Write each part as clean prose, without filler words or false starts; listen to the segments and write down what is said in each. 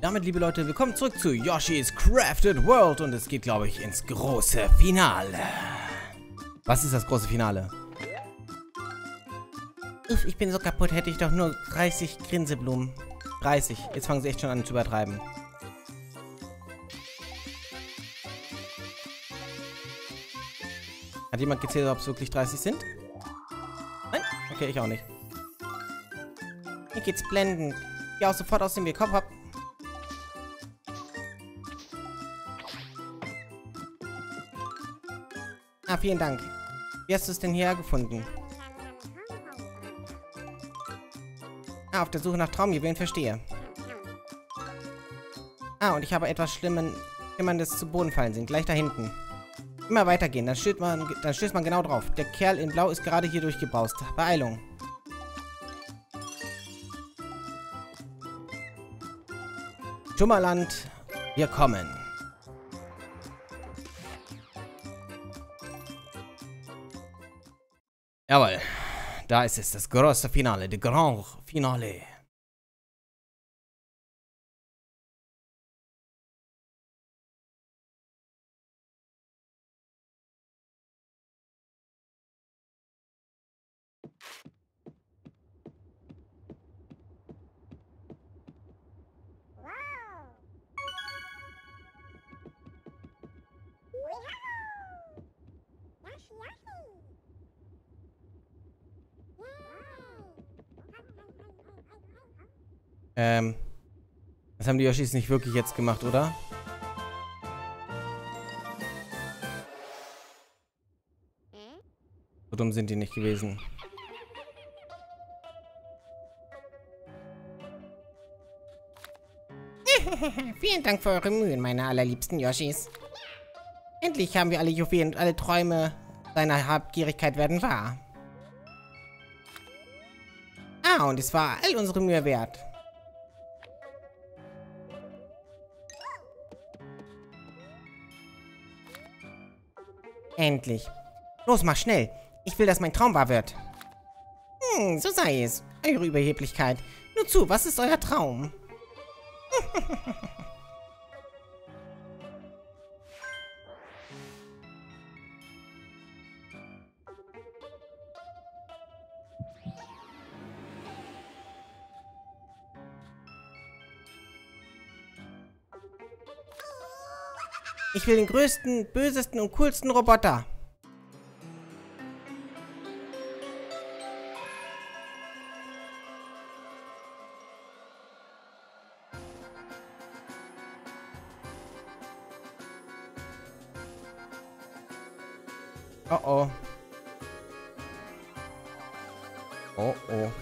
Damit, liebe Leute, willkommen zurück zu Yoshi's Crafted World und es geht, glaube ich, ins große Finale. Was ist das große Finale? Uff, ich bin so kaputt, hätte ich doch nur 30 Grinseblumen. 30, jetzt fangen sie echt schon an zu übertreiben. Hat jemand gezählt, ob es wirklich 30 sind? Nein? Okay, ich auch nicht. Mir geht's blendend. Ja, sofort aus dem Weg. Hopp, hopp. Ah, vielen Dank. Wie hast du es denn hierher gefunden? Ah, auf der Suche nach Traumjuwelen, verstehe. Ah, und ich habe etwas Schlimmes zu Boden fallen sehen. Gleich da hinten. Immer weitergehen, dann stößt man genau drauf. Der Kerl in Blau ist gerade hier durchgebraust. Beeilung. Schummerland, wir kommen. Jawohl, da ist es, das große Finale, das Grand Finale. Das haben die Yoshis nicht wirklich jetzt gemacht, oder? So dumm sind die nicht gewesen. Vielen Dank für eure Mühen, meine allerliebsten Yoshis. Endlich haben wir alle Juwelen und alle Träume seiner Habgierigkeit werden wahr. Ah, und es war all unsere Mühe wert. Endlich. Los, mach schnell. Ich will, dass mein Traum wahr wird. Hm, so sei es. Eure Überheblichkeit. Nur zu, was ist euer Traum? Ich will den größten, bösesten und coolsten Roboter. Oh oh. Oh oh.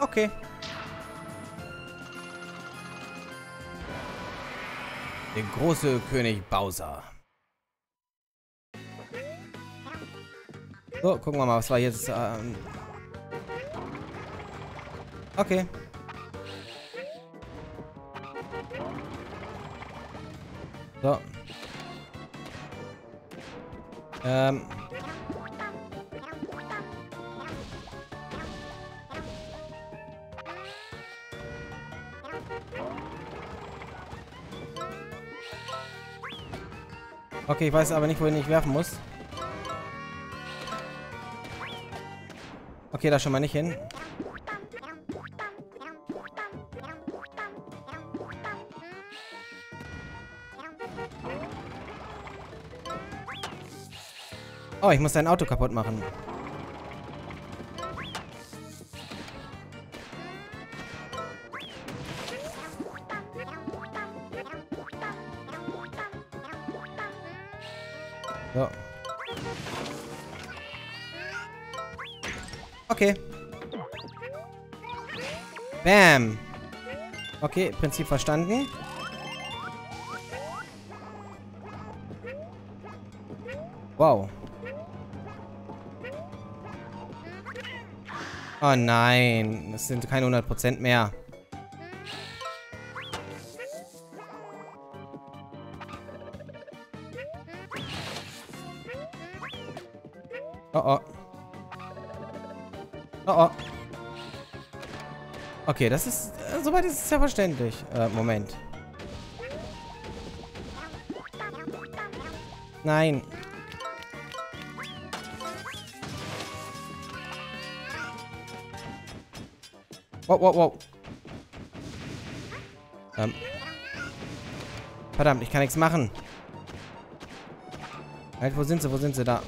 Okay. Der große König Bowser. So, gucken wir mal, was war jetzt. Okay. So. Okay, ich weiß aber nicht, wohin ich werfen muss. Okay, da schon mal nicht hin. Oh, ich muss dein Auto kaputt machen. Okay. Bam. Okay, Prinzip verstanden. Wow. Oh nein, das sind keine 100% mehr. Oh oh. Oh oh. Okay, das ist... Soweit ist es ja verständlich. Moment. Nein. Wow, wow, wow. Verdammt, ich kann nichts machen. Halt, wo sind sie? Wo sind sie? Da.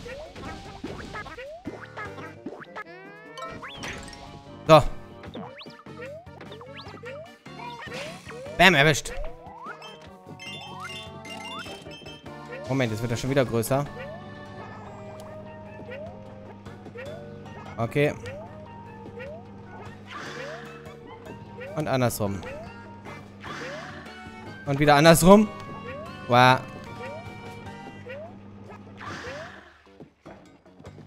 So. Bam, erwischt. Moment, jetzt wird er schon wieder größer. Okay. Und andersrum. Und wieder andersrum. Wow.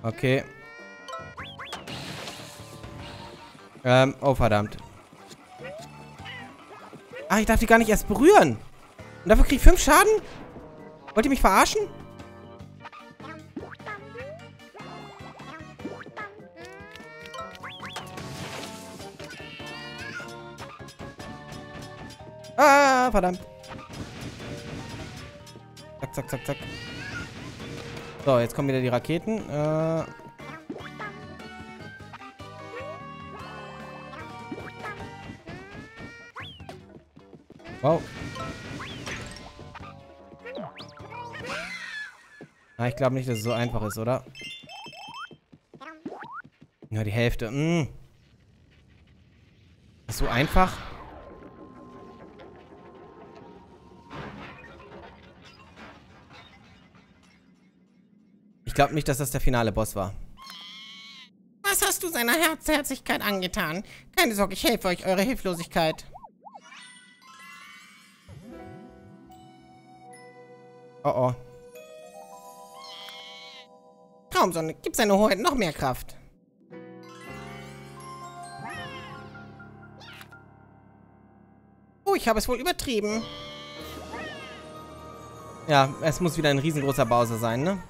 Okay. Oh verdammt. Ah, ich darf die gar nicht erst berühren. Und dafür krieg ich 5 Schaden? Wollt ihr mich verarschen? Ah, verdammt. Zack, zack, zack, zack. So, jetzt kommen wieder die Raketen. Wow. Ah, ich glaube nicht, dass es so einfach ist, oder? Ja, die Hälfte. Mm. Ist so einfach? Ich glaube nicht, dass das der finale Boss war. Was hast du seiner Herzlichkeit angetan? Keine Sorge, ich helfe euch, eure Hilflosigkeit. Oh oh. Traumsonne, gib seiner Hoheit noch mehr Kraft. Oh, ich habe es wohl übertrieben. Ja, es muss wieder ein riesengroßer Bowser sein, ne?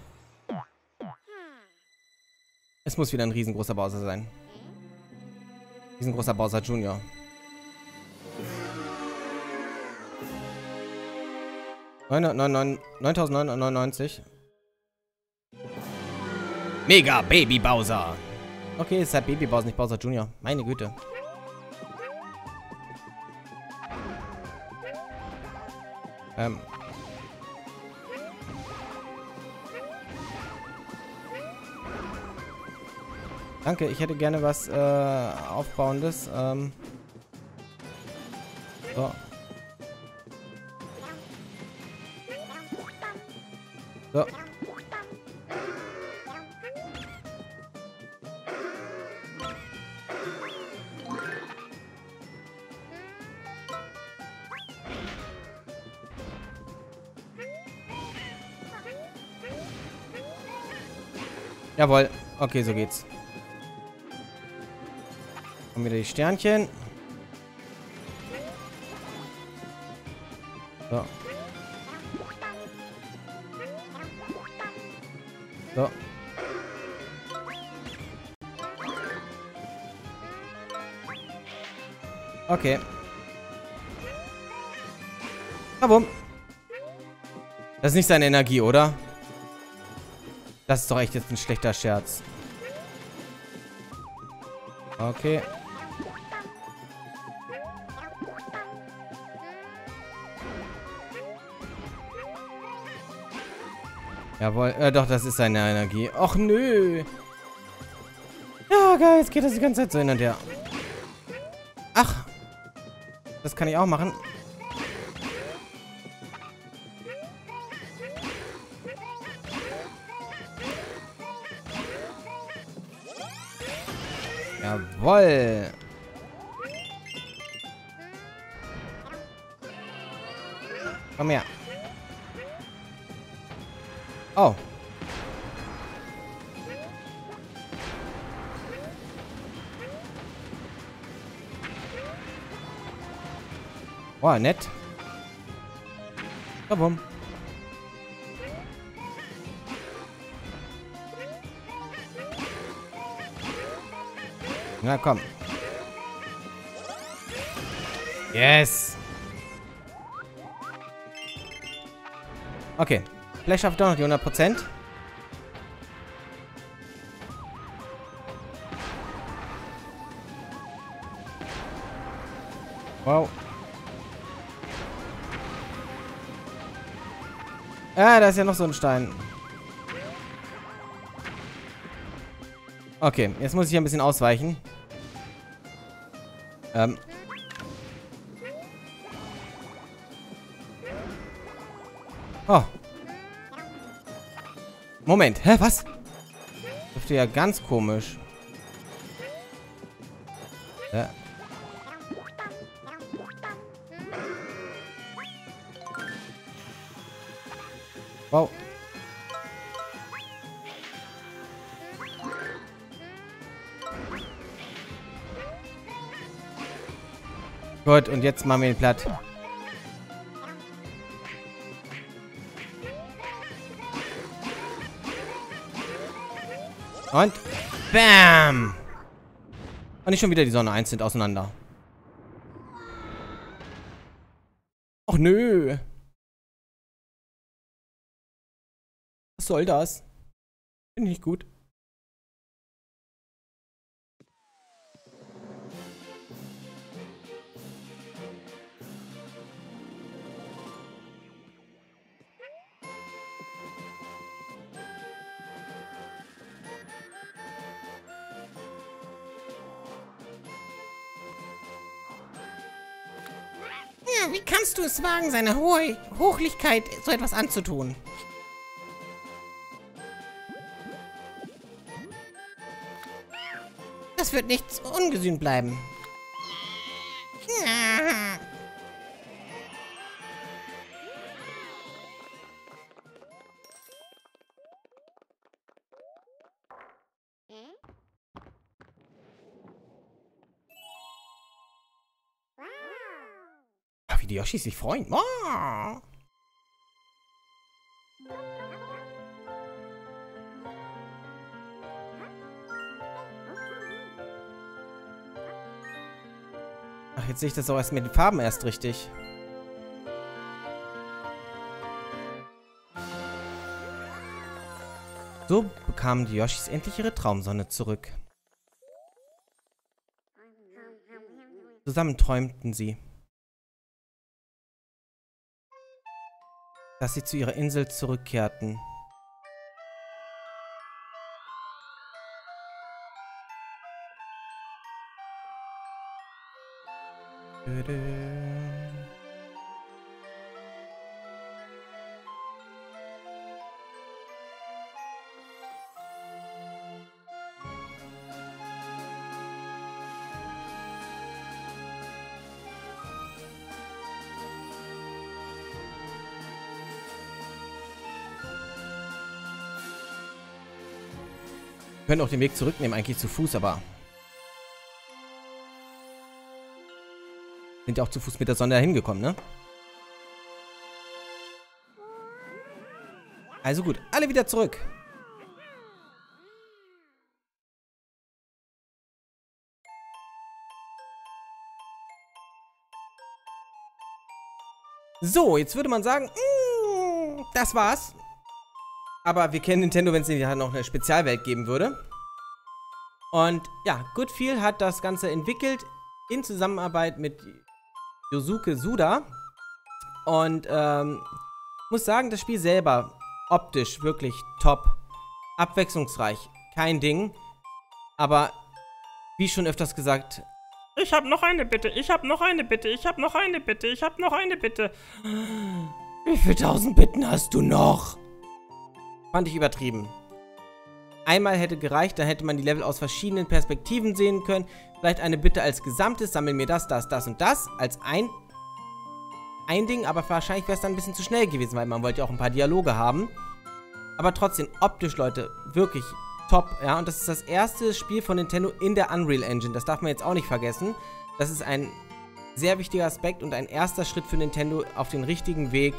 Es muss wieder ein riesengroßer Bowser sein. Riesengroßer Bowser Junior. Mega Baby Bowser. Okay, es ist halt Baby Bowser, nicht Bowser Junior. Meine Güte. Danke, ich hätte gerne was Aufbauendes. So. So. Jawohl. Okay, so geht's. Kommen wieder die Sternchen. So. So. Okay. Aber das ist nicht seine Energie, oder? Das ist doch echt jetzt ein schlechter Scherz. Okay. Jawohl, doch, das ist seine Energie. Och, nö. Ja, geil, jetzt geht das die ganze Zeit so hin und her. Ach. Das kann ich auch machen. Jawoll! Komm her. Oh. Oh, nett. Warum? Na komm. Yes. Okay. Vielleicht schafft er noch die 100%. Wow. Ah, da ist ja noch so ein Stein. Okay, jetzt muss ich hier ein bisschen ausweichen. Oh. Moment, hä, was? Das dürfte ja ganz komisch. Ja. Wow. Gut, und jetzt machen wir ihn platt. Und bam! Und nicht schon wieder die Sonne einzeln auseinander. Och nö! Was soll das? Finde ich gut. Ja, wie kannst du es wagen, seiner Hochlichkeit so etwas anzutun? Das wird nichts ungesühnt bleiben. Ach, wie die Yoshis sich freuen. Oh. Jetzt sehe ich das auch erst mit den Farben erst richtig. So bekamen die Yoshis endlich ihre Traumsonne zurück. Zusammen träumten sie, dass sie zu ihrer Insel zurückkehrten. Wir können auch den Weg zurücknehmen, eigentlich zu Fuß, aber... Sind ja auch zu Fuß mit der Sonne dahin gekommen, ne? Also gut, alle wieder zurück. So, jetzt würde man sagen, das war's. Aber wir kennen Nintendo, wenn es nicht noch eine Spezialwelt geben würde. Und ja, Goodfeel hat das Ganze entwickelt in Zusammenarbeit mit Yosuke Suda. Und muss sagen, das Spiel selber optisch wirklich top. Abwechslungsreich, kein Ding. Aber wie schon öfters gesagt, ich habe noch eine Bitte, ich habe noch eine Bitte, ich habe noch eine Bitte, ich habe noch eine Bitte. Wie viele tausend Bitten hast du noch? Fand ich übertrieben. Einmal hätte gereicht, dann hätte man die Level aus verschiedenen Perspektiven sehen können. Vielleicht eine Bitte als Gesamtes, sammel mir das, das, das und das als ein Ding, aber wahrscheinlich wäre es dann ein bisschen zu schnell gewesen, weil man wollte ja auch ein paar Dialoge haben. Aber trotzdem, optisch, Leute, wirklich top, ja, und das ist das erste Spiel von Nintendo in der Unreal Engine, das darf man jetzt auch nicht vergessen. Das ist ein sehr wichtiger Aspekt und ein erster Schritt für Nintendo auf den richtigen Weg,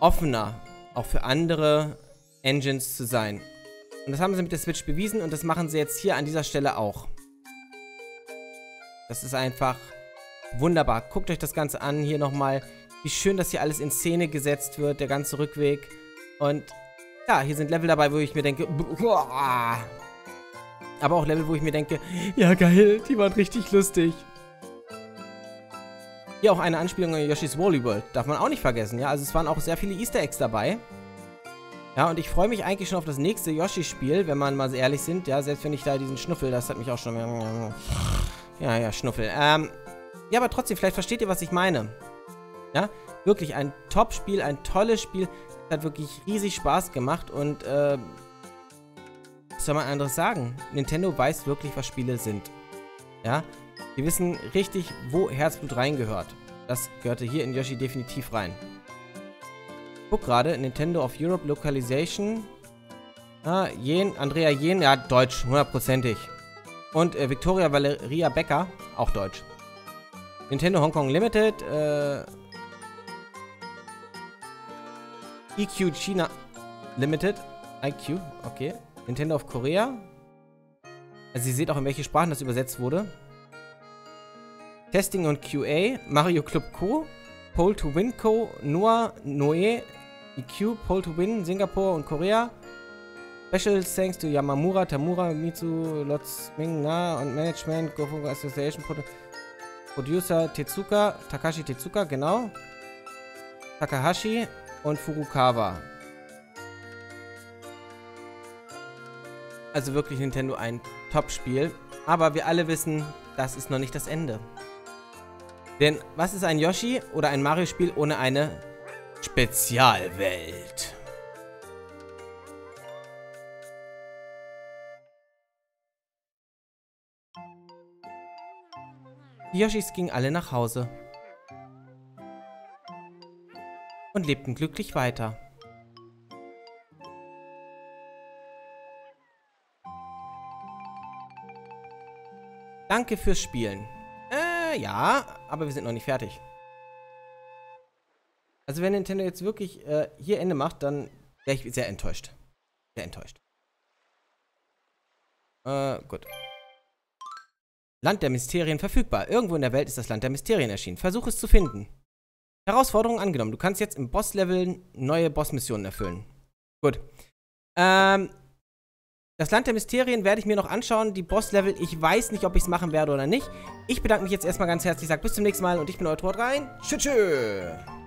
offener, auch für andere Engines zu sein. Und das haben sie mit der Switch bewiesen und das machen sie jetzt hier an dieser Stelle auch. Das ist einfach wunderbar. Guckt euch das Ganze an hier nochmal, wie schön das hier alles in Szene gesetzt wird, der ganze Rückweg. Und ja, hier sind Level dabei, wo ich mir denke, boah. Aber auch Level, wo ich mir denke, ja geil, die waren richtig lustig. Hier auch eine Anspielung an Yoshi's Wally World, darf man auch nicht vergessen, ja, also es waren auch sehr viele Easter Eggs dabei. Ja, und ich freue mich eigentlich schon auf das nächste Yoshi-Spiel, wenn man mal ehrlich sind. Ja, selbst wenn ich da diesen Schnuffel, das hat mich auch schon... Ja, Schnuffel. Ja, aber trotzdem, vielleicht versteht ihr, was ich meine. Ja, wirklich ein Top-Spiel, ein tolles Spiel. Es hat wirklich riesig Spaß gemacht und, was soll man anderes sagen? Nintendo weiß wirklich, was Spiele sind. Ja, die wissen richtig, wo Herzblut reingehört. Das gehörte hier in Yoshi definitiv rein. Guck gerade, Nintendo of Europe Localization. Ah, Jen, Andrea Jen, ja, deutsch, hundertprozentig. Und Victoria Valeria Becker, auch deutsch. Nintendo Hong Kong Limited, EQ China Limited, IQ, okay. Nintendo of Korea. Also ihr seht auch, in welche Sprachen das übersetzt wurde. Testing und QA, Mario Club Co., Pole2Win Co., Noah, Noe, EQ, Pole2Win, Singapur und Korea. Special thanks to Yamamura, Tamura, Mitsu, Lotz, Ming, Na und Management, GoFogo Association, Producer Tezuka, Takashi Tezuka, genau. Takahashi und Furukawa. Also wirklich Nintendo ein Top-Spiel. Aber wir alle wissen, das ist noch nicht das Ende. Denn was ist ein Yoshi oder ein Mario-Spiel ohne eine Spezialwelt? Die Yoshis gingen alle nach Hause und lebten glücklich weiter. Danke fürs Spielen. Ja, aber wir sind noch nicht fertig. Also wenn Nintendo jetzt wirklich hier Ende macht, dann wäre ich sehr enttäuscht. Sehr enttäuscht. Gut. Land der Mysterien verfügbar. Irgendwo in der Welt ist das Land der Mysterien erschienen. Versuch es zu finden. Herausforderung angenommen. Du kannst jetzt im Boss-Level neue Boss-Missionen erfüllen. Gut. Das Land der Mysterien werde ich mir noch anschauen. Die Boss-Level, ich weiß nicht, ob ich es machen werde oder nicht. Ich bedanke mich jetzt erstmal ganz herzlich. Sag bis zum nächsten Mal und ich bin euer Troplay. Tschüss.